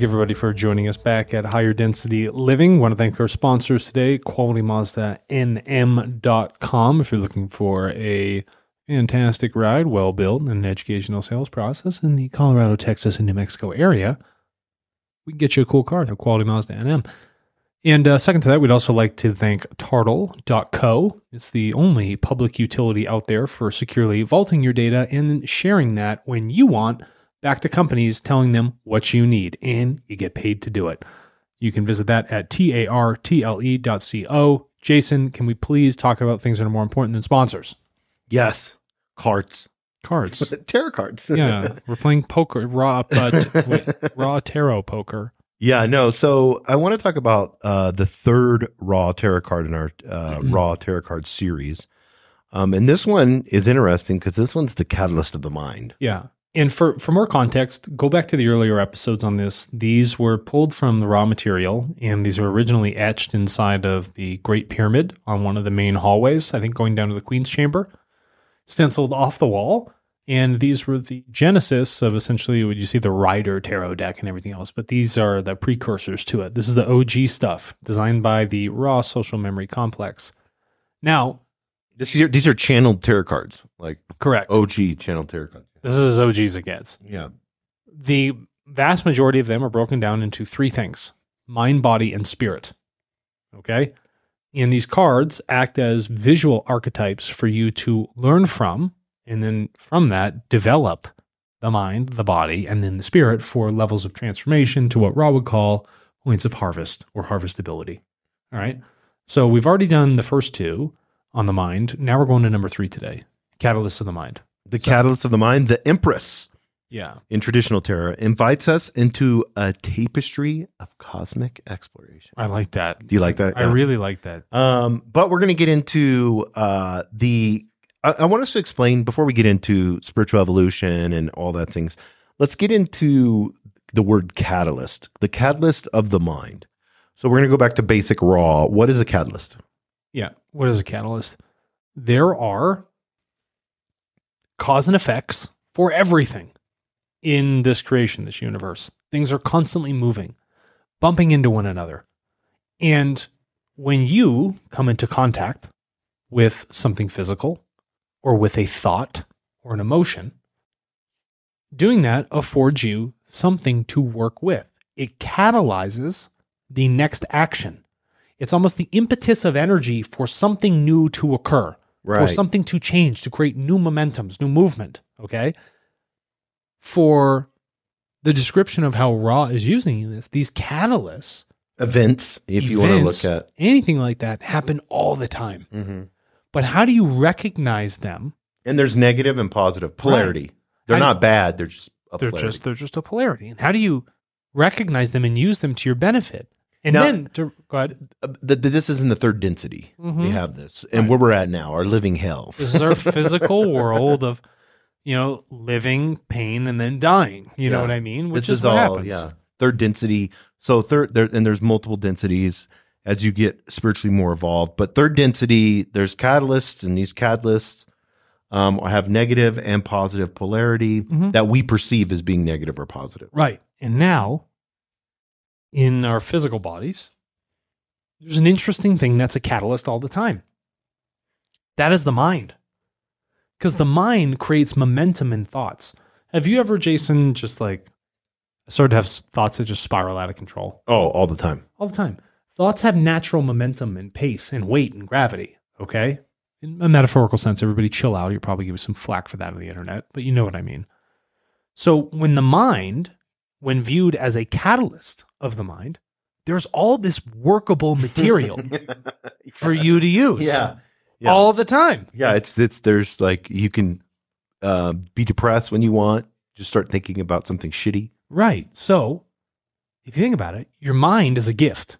Thank you everybody for joining us back at Higher Density Living. Want to thank our sponsors today, QualityMazdaNM.com. If you're looking for a fantastic ride, well built, and an educational sales process in the Colorado, Texas, and New Mexico area, we can get you a cool car through Quality Mazda NM. And second to that, we'd also like to thank Tartle.co. It's the only public utility out there for securely vaulting your data and sharing that when you want back to companies, telling them what you need, and you get paid to do it. You can visit that at tartle.co. Jason, can we please talk about things that are more important than sponsors? Yes. Cards. Cards. Tarot cards. Yeah. We're playing poker, raw, but raw tarot poker. Yeah, no. So I want to talk about the third Raw tarot card in our Raw tarot card series. And this one is interesting because this one's the catalyst of the mind. Yeah. And for more context, go back to the earlier episodes on this. These were pulled from the raw material, and these were originally etched inside of the Great Pyramid on one of the main hallways, I think going down to the Queen's Chamber, stenciled off the wall. And these were the genesis of essentially what you see the Rider tarot deck and everything else. But these are the precursors to it. This is the OG stuff designed by the Raw Social Memory Complex. Now, these are channeled tarot cards, like correct OG channeled tarot cards. This is as OG as it gets. Yeah. The vast majority of them are broken down into three things: mind, body, and spirit. Okay. And these cards act as visual archetypes for you to learn from. And then from that, develop the mind, the body, and then the spirit for levels of transformation to what Ra would call points of harvest or harvestability. All right. So we've already done the first two on the mind. Now we're going to number three today, catalyst of the mind. The catalyst of the mind, the Empress. Yeah. In traditional tarot, invites us into a tapestry of cosmic exploration. I like that. Do you like that? Yeah. I really like that. But we're going to get into I want us to explain, before we get into spiritual evolution and all that things, let's get into the word catalyst, the catalyst of the mind. So we're going to go back to basic Raw. What is a catalyst? Yeah. What is a catalyst? There are cause and effects for everything in this creation, this universe. Things are constantly moving, bumping into one another. And when you come into contact with something physical, or with a thought or an emotion, doing that affords you something to work with. It catalyzes the next action. It's almost the impetus of energy for something new to occur, right, for something to change, to create new momentums, new movement, okay? For the description of how Ra is using this, these catalysts, events, you want to look at anything like that, happen all the time. Mm-hmm. But how do you recognize them? And there's negative and positive polarity. Right. They're not bad. They're just a polarity. They're just a polarity. And how do you recognize them and use them to your benefit? And now, go ahead. This is in the third density. Mm-hmm. We have this. And where we're at now, our living hell. This is our physical world of, you know, living, pain, and then dying. You know what I mean? Which is what happens. Yeah. Third density. So and there's multiple densities as you get spiritually more evolved. But third density, there's catalysts, and these catalysts have negative and positive polarity that we perceive as being negative or positive. Right. And now, in our physical bodies, there's an interesting thing that's a catalyst all the time. That is the mind. Because the mind creates momentum in thoughts. Have you ever, Jason, just like started to have thoughts that just spiral out of control? Oh, all the time. All the time. Thoughts have natural momentum and pace and weight and gravity, okay? In a metaphorical sense, everybody chill out. You'll probably give me some flack for that on the internet, but you know what I mean. So when the mind, when viewed as a catalyst of the mind, there's all this workable material for you to use all the time. Yeah, there's like, you can be depressed when you want, just start thinking about something shitty. Right, so if you think about it, your mind is a gift.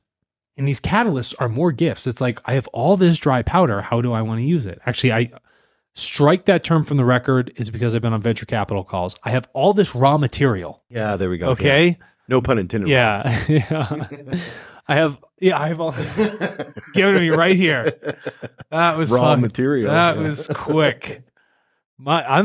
And these catalysts are more gifts. It's like, I have all this dry powder. How do I want to use it? Actually, I strike that term from the record is because I've been on venture capital calls. I have all this raw material. Yeah, there we go. Okay. Yeah. No pun intended. Yeah. I have all given to me right here. That was raw material. That was quick. I'm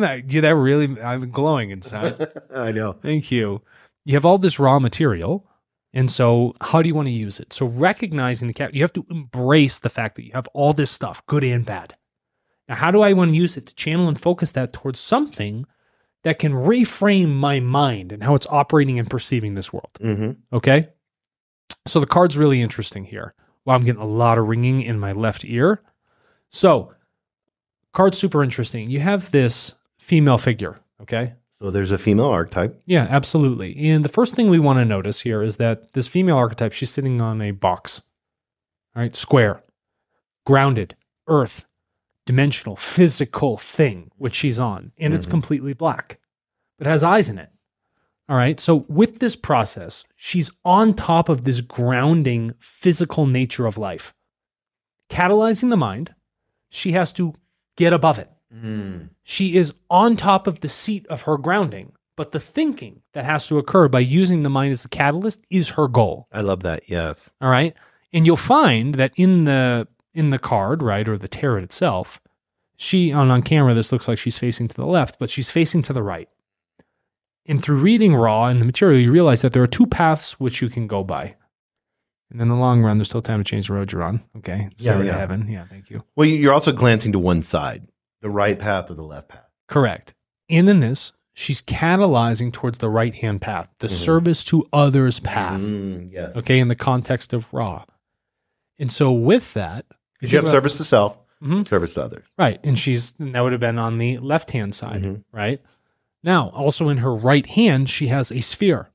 glowing inside. I know. Thank you. you have all this raw material, and so how do you want to use it? So recognizing the you have to embrace the fact that you have all this stuff, good and bad. Now, how do I want to use it to channel and focus that towards something that can reframe my mind and how it's operating and perceiving this world? Mm-hmm. Okay? So the card's really interesting here. Wow, I'm getting a lot of ringing in my left ear. So, card's super interesting. You have this female figure, okay? So there's a female archetype. Yeah, absolutely. And the first thing we want to notice here is that this female archetype, she's sitting on a box, all right? Square, grounded, earth, dimensional, physical thing, which she's on. And it's completely black, but has eyes in it. All right, so with this process, she's on top of this grounding physical nature of life. Catalyzing the mind, she has to get above it. Mm. She is on top of the seat of her grounding, but the thinking that has to occur by using the mind as the catalyst is her goal. I love that, yes. All right, and you'll find that in the card, right, or the tarot itself, she, on camera, this looks like she's facing to the left, but she's facing to the right. And through reading Raw and the material, you realize that there are two paths which you can go by. And in the long run, there's still time to change the road you're on. Okay. Sorry to heaven. Yeah, thank you. Well, you're also glancing to one side, the right path or the left path. Correct. And in this, she's catalyzing towards the right-hand path, the service to others path. Yes. Okay, in the context of Raw. And so with that... Because you have service to self, service to others. Right. And that would have been on the left-hand side, right? Now, also in her right hand, she has a sphere,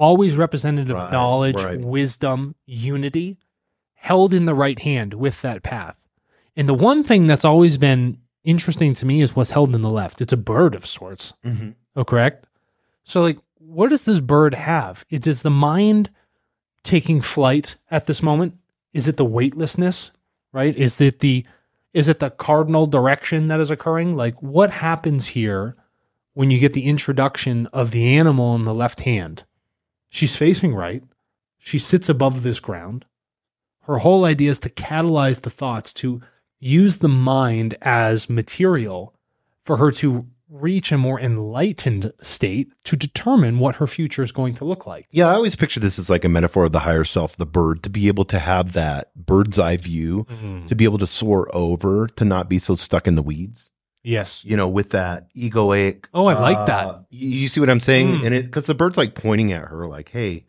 always representative of knowledge, wisdom, unity, held in the right hand with that path. And the one thing that's always been interesting to me is what's held in the left. It's a bird of sorts. Oh, correct? So, like, what does this bird have? Is the mind taking flight at this moment? Is it the weightlessness, right? Is it the cardinal direction that is occurring? Like, what happens here? When you get the introduction of the animal in the left hand, she's facing right. She sits above this ground. Her whole idea is to catalyze the thoughts, to use the mind as material for her to reach a more enlightened state to determine what her future is going to look like. Yeah, I always picture this as like a metaphor of the higher self, the bird, to be able to have that bird's eye view, to be able to soar over, to not be so stuck in the weeds. Yes. You know, with that egoic. Oh, I like that. You see what I'm saying? And because the bird's like pointing at her like, hey,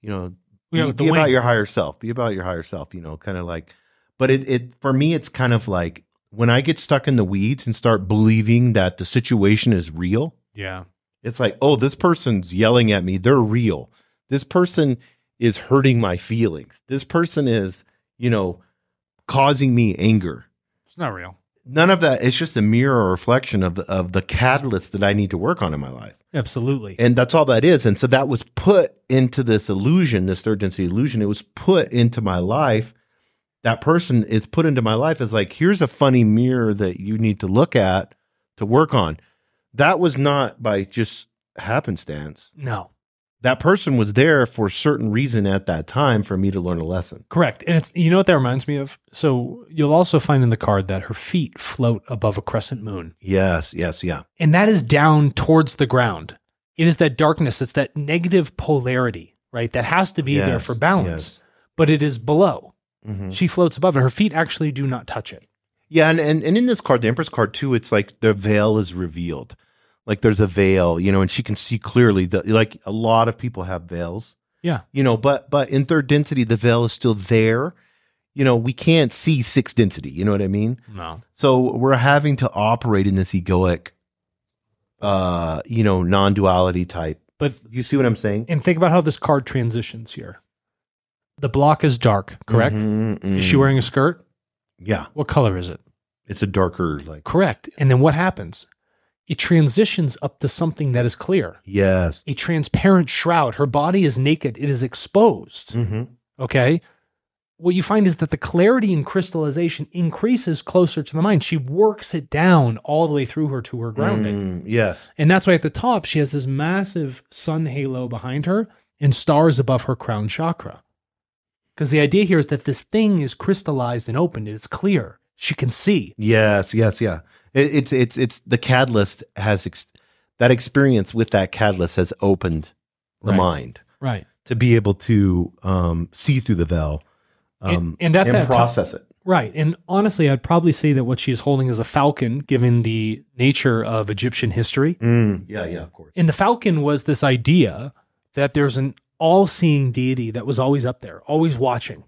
you know, be about your higher self. Be about your higher self, you know, kind of like. But for me, it's kind of like when I get stuck in the weeds and start believing that the situation is real. Yeah. It's like, oh, this person's yelling at me. They're real. This person is hurting my feelings. This person is, you know, causing me anger. It's not real. None of that. It's just a mirror reflection of the catalyst that I need to work on in my life. Absolutely. And that's all that is. And so that was put into this illusion, this third density illusion. It was put into my life. That person is put into my life as like, here's a funny mirror that you need to look at to work on. That was not by just happenstance. No. That person was there for a certain reason at that time for me to learn a lesson. Correct. And it's, you know what that reminds me of? So you'll also find in the card that her feet float above a crescent moon. Yes, yes, yeah. And that is down towards the ground. It is that darkness. It's that negative polarity, right? That has to be there for balance, but it is below. She floats above it. Her feet actually do not touch it. Yeah. And in this card, the Empress card too, it's like the veil is revealed. Like there's a veil, you know, and she can see clearly that like a lot of people have veils. Yeah. You know, but in third density, the veil is still there. You know, we can't see sixth density. You know what I mean? No. So we're having to operate in this egoic, you know, non-duality type. But you see what I'm saying? And think about how this card transitions here. The block is dark, correct? Is she wearing a skirt? Yeah. What color is it? It's a darker, like. Correct. And then what happens? It transitions up to something that is clear. Yes. A transparent shroud. Her body is naked. It is exposed. Okay. What you find is that the clarity and crystallization increases closer to the mind. She works it down all the way through her to her grounding. Yes. And that's why at the top, she has this massive sun halo behind her and stars above her crown chakra. Because the idea here is that this thing is crystallized and open. It's clear. She can see. Yes, yes, yeah. It's the catalyst has that experience with that catalyst has opened the mind, right, to be able to see through the veil and process it. Right. And honestly, I'd probably say that what she's holding is a falcon, given the nature of Egyptian history. Yeah, of course. And the falcon was this idea that there's an all-seeing deity that was always up there, always watching.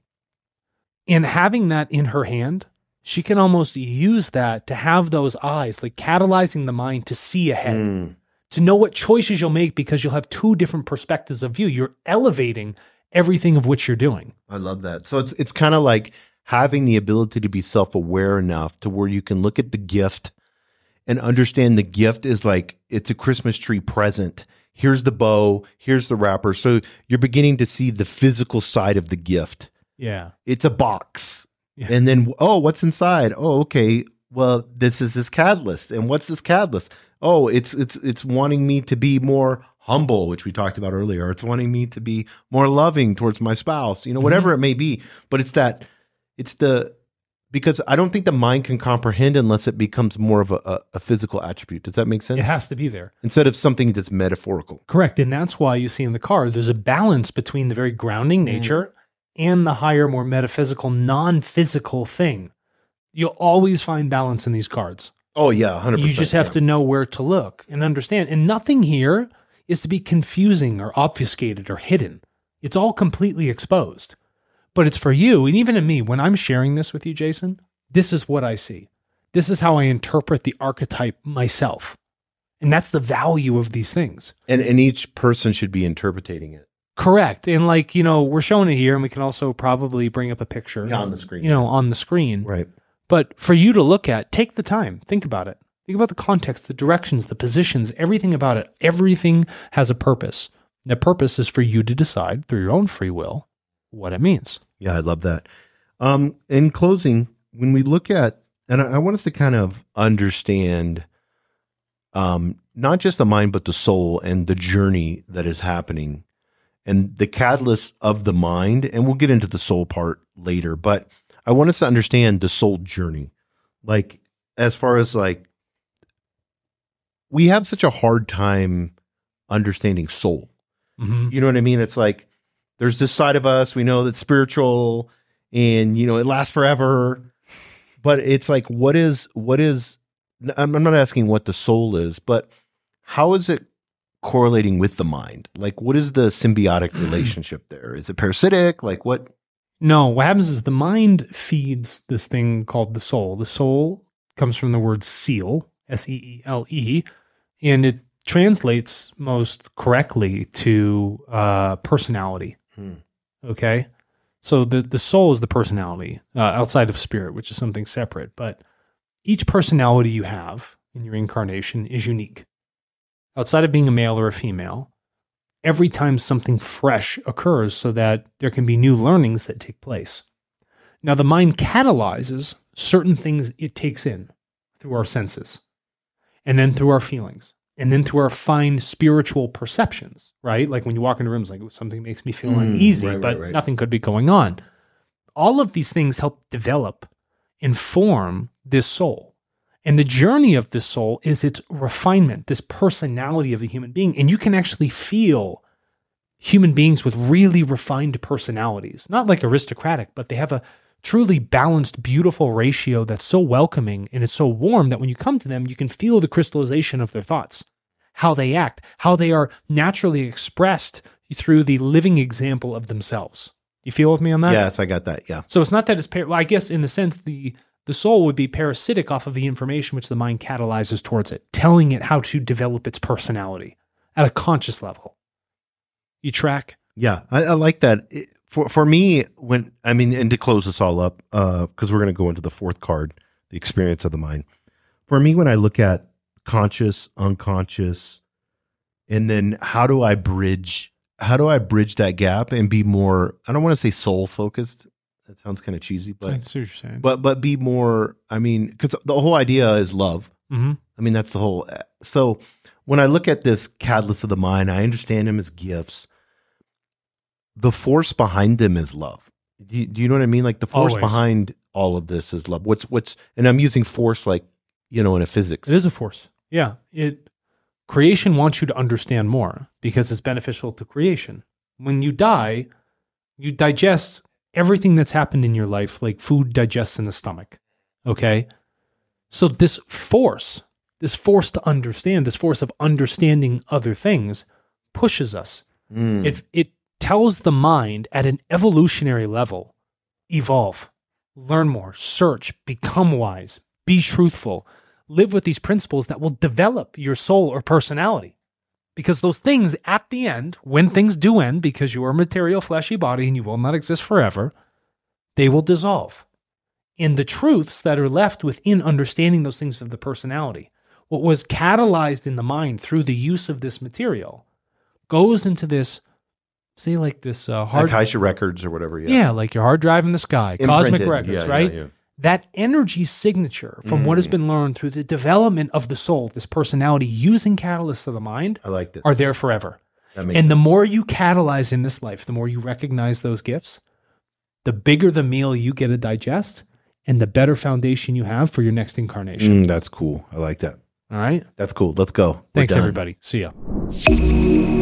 And having that in her hand, she can almost use that to have those eyes, like catalyzing the mind to see ahead, to know what choices you'll make because you'll have two different perspectives of view. You're elevating everything of which you're doing. I love that. So it's kind of like having the ability to be self-aware enough to where you can look at the gift and understand the gift is like, it's a Christmas tree present. Here's the bow, here's the wrapper. So you're beginning to see the physical side of the gift. Yeah. It's a box. Yeah. And then, oh, what's inside? Oh, okay. Well, this is this catalyst. And what's this catalyst? Oh, it's wanting me to be more humble, which we talked about earlier. It's wanting me to be more loving towards my spouse, you know, whatever it may be. But it's that, because I don't think the mind can comprehend unless it becomes more of a physical attribute. Does that make sense? It has to be there. Instead of something that's metaphorical. Correct. And that's why you see in the car, there's a balance between the very grounding nature and the higher, more metaphysical, non-physical thing. You'll always find balance in these cards. Oh, yeah, 100%. You just have to know where to look and understand. And nothing here is to be confusing or obfuscated or hidden. It's all completely exposed. But it's for you, and even in me, when I'm sharing this with you, Jason, this is what I see. This is how I interpret the archetype myself. And that's the value of these things. And each person should be interpreting it. Correct. And like, you know, we're showing it here, and we can also probably bring up a picture. Yeah, on the screen. You know, on the screen. Right. But for you to look at, take the time. Think about it. Think about the context, the directions, the positions, everything about it. Everything has a purpose. The purpose is for you to decide through your own free will what it means. Yeah, I love that. In closing, when we look at, and I want us to kind of understand not just the mind, but the soul and the journey that is happening and the catalyst of the mind. And we'll get into the soul part later, but I want us to understand the soul journey. Like, as far as like, we have such a hard time understanding soul. You know what I mean? It's like, there's this side of us, we know that's spiritual and, you know, it lasts forever, but it's like, what is, I'm not asking what the soul is, but how is it correlating with the mind? Like, what is the symbiotic relationship there? Is it parasitic? Like what? No, what happens is the mind feeds this thing called the soul. The soul comes from the word seal, S-E-E-L-E, and it translates most correctly to personality. Okay. So the soul is the personality outside of spirit, which is something separate, but each personality you have in your incarnation is unique. Outside of being a male or a female, every time something fresh occurs so that there can be new learnings that take place. Now the mind catalyzes certain things it takes in through our senses and then through our feelings. And then through our fine spiritual perceptions, right? Like when you walk into rooms, like something makes me feel uneasy, but nothing could be going on. All of these things help develop and form this soul. And the journey of this soul is its refinement, this personality of a human being. And you can actually feel human beings with really refined personalities, not like aristocratic, but they have a truly balanced, beautiful ratio that's so welcoming and it's so warm that when you come to them, you can feel the crystallization of their thoughts, how they act, how they are naturally expressed through the living example of themselves. You feel with me on that? Yes, I got that, yeah. So it's not that it's, well, I guess in the sense the soul would be parasitic off of the information which the mind catalyzes towards it, telling it how to develop its personality at a conscious level. You track? Yeah, I like that. For me, when I mean, and to close this all up, because we're going to go into the fourth card, the experience of the mind. For me, when I look at conscious, unconscious, and then how do I bridge that gap and be more, I don't want to say soul focused. That sounds kind of cheesy, but that's what you're saying. But be more, I mean, because the whole idea is love. I mean, that's the whole. So when I look at this catalyst of the mind, I understand them as gifts. The force behind them is love. Do you know what I mean? Like the force behind all of this is love. What's, and I'm using force like, you know, in a physics. It is a force. Yeah. It, Creation wants you to understand more because it's beneficial to creation. When you die, you digest everything that's happened in your life, like food digests in the stomach, okay? So this force to understand, this force of understanding other things pushes us. Mm. It tells the mind at an evolutionary level, evolve, learn more, search, become wise, be truthful, live with these principles that will develop your soul or personality. Because those things at the end, when things do end, because you are a material fleshy body and you will not exist forever, they will dissolve. And the truths that are left within understanding those things of the personality, what was catalyzed in the mind through the use of this material, goes into this, say like this hard... Like Higher records or whatever, yeah. Yeah, like your hard drive in the sky, cosmic records, yeah, right? Yeah, yeah. That energy signature from what has been learned through the development of the soul, this personality using catalysts of the mind, I like this, are there forever. And sense. The more you catalyze in this life, the more you recognize those gifts, the bigger the meal you get to digest and the better foundation you have for your next incarnation. That's cool. I like that. All right. That's cool. Let's go. Thanks, everybody. See ya.